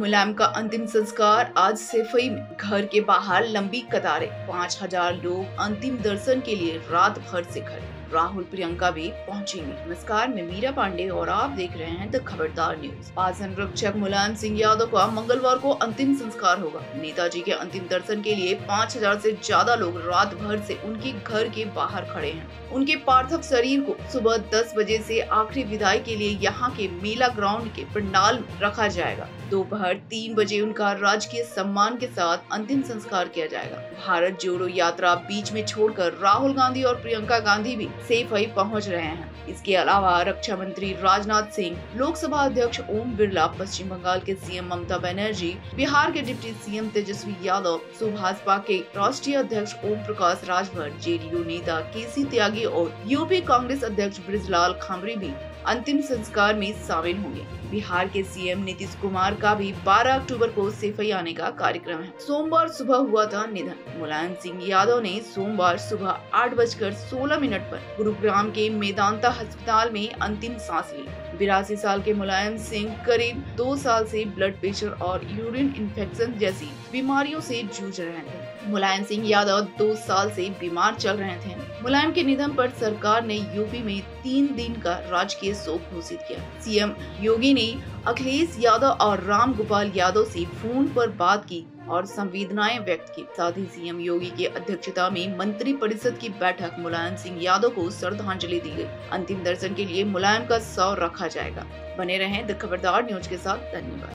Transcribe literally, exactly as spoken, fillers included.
मुलायम का अंतिम संस्कार आज सैफई में। घर के बाहर लंबी कतारें, पाँच हजार लोग अंतिम दर्शन के लिए रात भर से खड़े। राहुल प्रियंका भी पहुंचेंगे। नमस्कार, मैं मीरा पांडे और आप देख रहे हैं द खबरदार न्यूज। पास संरक्षक मुलायम सिंह यादव का मंगलवार को अंतिम संस्कार होगा। नेताजी के अंतिम दर्शन के लिए पाँच हजार से ज्यादा लोग रात भर से उनके घर के बाहर खड़े हैं। उनके पार्थिव शरीर को सुबह दस बजे से आखिरी विदाई के लिए यहाँ के मेला ग्राउंड के पंडाल में रखा जाएगा। दोपहर तीन बजे उनका राजकीय सम्मान के साथ अंतिम संस्कार किया जाएगा। भारत जोड़ो यात्रा बीच में छोड़कर राहुल गांधी और प्रियंका गांधी भी सैफई पहुंच रहे हैं। इसके अलावा रक्षा मंत्री राजनाथ सिंह, लोकसभा अध्यक्ष ओम बिरला, पश्चिम बंगाल के सीएम ममता बैनर्जी, बिहार के डिप्टी सीएम तेजस्वी यादव, सुभाषपा के राष्ट्रीय अध्यक्ष ओम प्रकाश राजभर, जेडीयू नेता केसी त्यागी और यूपी कांग्रेस अध्यक्ष ब्रिजलाल खामरी भी अंतिम संस्कार में शामिल होंगे। बिहार के सीएम नीतीश कुमार का भी बारह अक्टूबर को सैफई आने का कार्यक्रम है। सोमवार सुबह हुआ था निधन। मुलायम सिंह यादव ने सोमवार सुबह आठ बजकर सोलह मिनट पर गुरुग्राम के मेदांता अस्पताल में अंतिम सांस ली। बिरासी साल के मुलायम सिंह करीब दो साल से ब्लड प्रेशर और यूरिन इन्फेक्शन जैसी बीमारियों से जूझ रहे थे। मुलायम सिंह यादव दो साल से बीमार चल रहे थे। मुलायम के निधन पर सरकार ने यूपी में तीन दिन का राजकीय शोक घोषित किया। सीएम योगी ने अखिलेश यादव और राम गोपाल यादव से फोन पर बात की और संवेदनाएं व्यक्त की। साथ ही सीएम योगी की अध्यक्षता में मंत्री परिषद की बैठक मुलायम सिंह यादव को श्रद्धांजलि दी गई। अंतिम दर्शन के लिए मुलायम का शव रखा जाएगा। बने रहें द खबरदार न्यूज के साथ। धन्यवाद।